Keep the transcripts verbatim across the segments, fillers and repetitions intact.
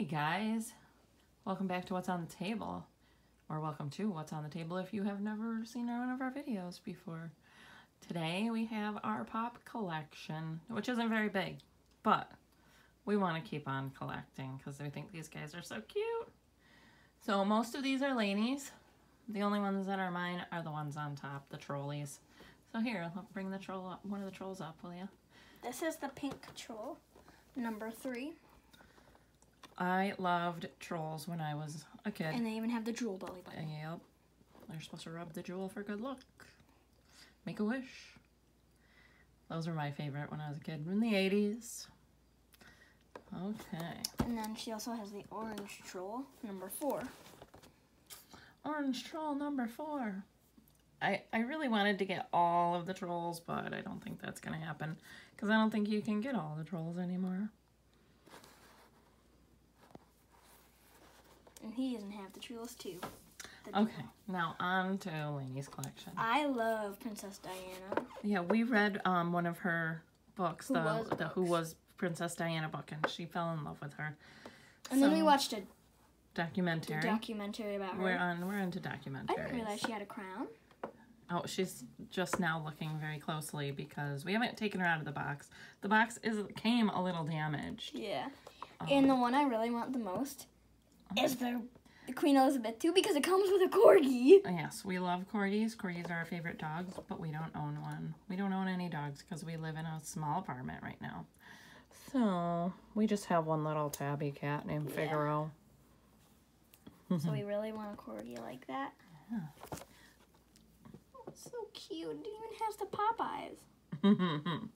Hey guys, welcome back to What's on the Table, or welcome to What's on the Table if you have never seen one of our videos before. Today we have our pop collection, which isn't very big, but we want to keep on collecting because we think these guys are so cute. So most of these are Lainey's. The only ones that are mine are the ones on top, the trolleys. So here, I'll bring the troll up, one of the trolls up, will you? This is the pink troll, number three. I loved Trolls when I was a kid. And they even have the jewel belly button. Yep. They're supposed to rub the jewel for good luck. Make a wish. Those were my favorite when I was a kid, in the eighties. Okay. And then she also has the orange troll, number four. Orange troll number four. I, I really wanted to get all of the trolls, but I don't think that's going to happen. Because I don't think you can get all the trolls anymore. And he doesn't have the trolls too. The okay, deal. Now on to Lainey's collection. I love Princess Diana. Yeah, we read um, one of her books, Who the, was the books. Who Was Princess Diana book, and she fell in love with her. And so, then we watched a documentary. Documentary about her. We're on. We're into documentaries. I didn't realize she had a crown. Oh, she's just now looking very closely because we haven't taken her out of the box. The box is came a little damaged. Yeah, um, and the one I really want the most. Is the Queen Elizabeth too? Because it comes with a corgi. Yes, we love corgis. Corgis are our favorite dogs, but we don't own one. We don't own any dogs because we live in a small apartment right now. So we just have one little tabby cat named yeah. Figaro. So we really want a corgi like that. Yeah. Oh, it's so cute. It even has the Popeyes.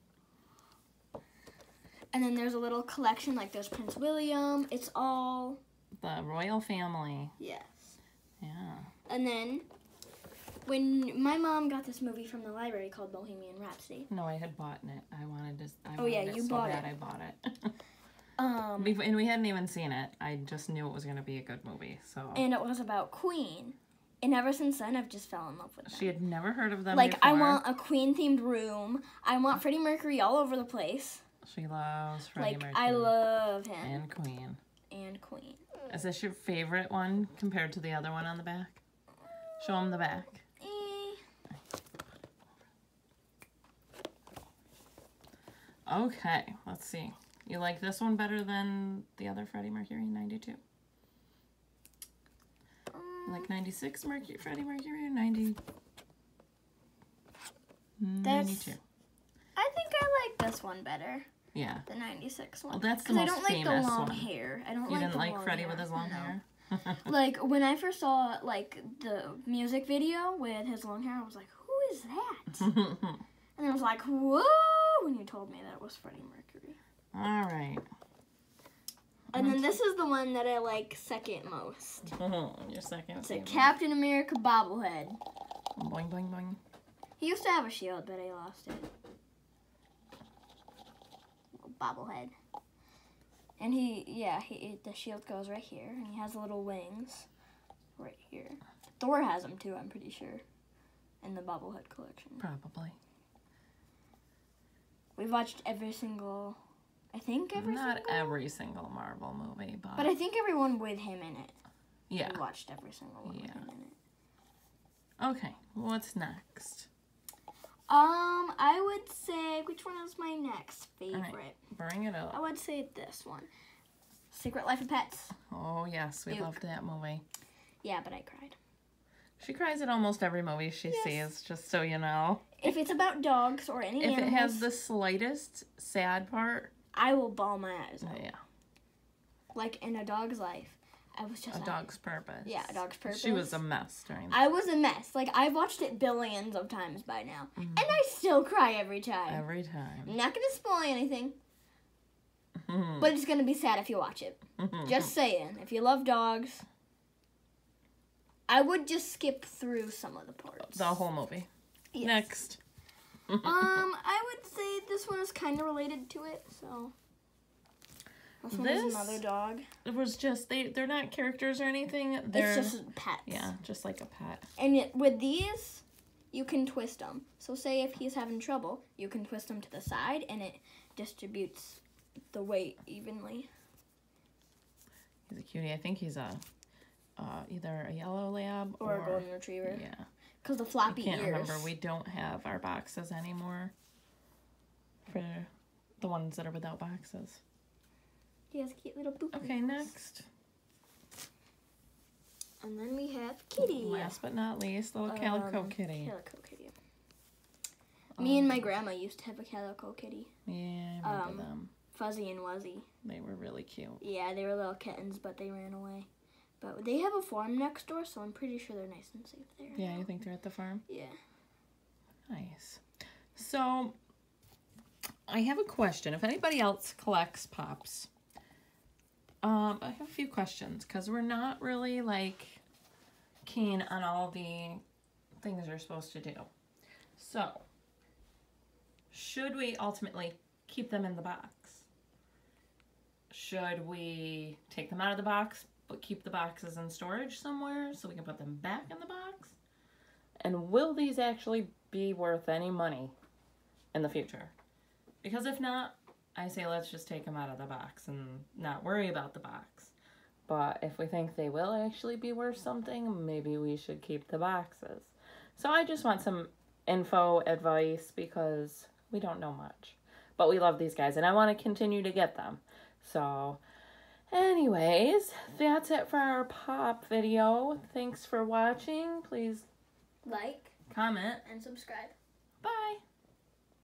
And then there's a little collection. Like there's Prince William. It's all. The royal family. Yes. Yeah. And then, when my mom got this movie from the library called Bohemian Rhapsody. No, I had bought it. I wanted to. I oh wanted yeah, you so bought bad it. I bought it. um. And we hadn't even seen it. I just knew it was going to be a good movie. So. And it was about Queen. And ever since then, I've just fell in love with them. She had never heard of them. Like before. I want a Queen themed room. I want Freddie Mercury all over the place. She loves Freddie like, Mercury. Like I love him. And Queen. And Queen. Is this your favorite one compared to the other one on the back? Show them the back. Okay, let's see. You like this one better than the other Freddie Mercury ninety-two? You like ninety-six Mercury, Freddie Mercury or ninety? ninety-two. I think I like this one better. Yeah. The ninety-six one. Well, that's the most famous one. Because I don't like the long one. hair. I don't you like the long hair. You didn't like Freddie with his long no. hair? Like, when I first saw, like, the music video with his long hair, I was like, who is that? And I was like, whoa, when you told me that it was Freddie Mercury. All right. And then this is the one that I like second most. Your second It's a Captain America bobblehead. Boing, boing, boing. He used to have a shield, but he lost it. Bobblehead, and he yeah he the shield goes right here, and he has little wings right here. Thor has them too, I'm pretty sure, in the bobblehead collection. Probably. We've watched every single, I think every not single? every single Marvel movie, but but I think everyone with him in it. Yeah, we watched every single one yeah. with him in it. Okay, what's next? Um, I would say, which one is my next favorite? Right, bring it up. I would say this one. Secret Life of Pets. Oh, yes. We Duke. loved that movie. Yeah, but I cried. She cries at almost every movie she yes. sees, just so you know. If it's about dogs or any if animals. If it has the slightest sad part. I will bawl my eyes out. Yeah. Like in A Dog's Life. I was just a dog's purpose. Yeah, A Dog's Purpose. She was a mess during that. I was a mess. Like, I've watched it billions of times by now. Mm-hmm. And I still cry every time. Every time. I'm not going to spoil anything. Mm-hmm. But it's going to be sad if you watch it. Mm-hmm. Just saying. If you love dogs, I would just skip through some of the parts. The whole movie. Yes. Next. um, I would say this one is kind of related to it, so... This, one this is another dog. It was just, they, they're not characters or anything. They're, it's just pets. Yeah, just like a pet. And it, with these, you can twist them. So say if he's having trouble, you can twist them to the side, and it distributes the weight evenly. He's a cutie. I think he's a uh, either a yellow lab or, or a golden retriever. Yeah. Because the floppy ears. I can't ears. remember. We don't have our boxes anymore for the ones that are without boxes. He has cute little boop. Okay, next. And then we have Kitty. Last but not least, little um, Calico Kitty. Calico Kitty. Um, Me and my grandma used to have a Calico Kitty. Yeah, I remember um, them. Fuzzy and Wuzzy. They were really cute. Yeah, they were little kittens, but they ran away. But they have a farm next door, so I'm pretty sure they're nice and safe there. Yeah, you think they're at the farm? Yeah. Nice. So, I have a question. If anybody else collects Pops, um, I have a few questions, because we're not really, like, keen on all the things you're supposed to do. So, should we ultimately keep them in the box? Should we take them out of the box, but keep the boxes in storage somewhere so we can put them back in the box? And will these actually be worth any money in the future? Because if not, I say let's just take them out of the box and not worry about the box. But if we think they will actually be worth something, maybe we should keep the boxes. So I just want some info, advice, because we don't know much. But we love these guys, and I want to continue to get them. So, anyways, that's it for our Pop video. Thanks for watching. Please like, comment, and subscribe. Bye.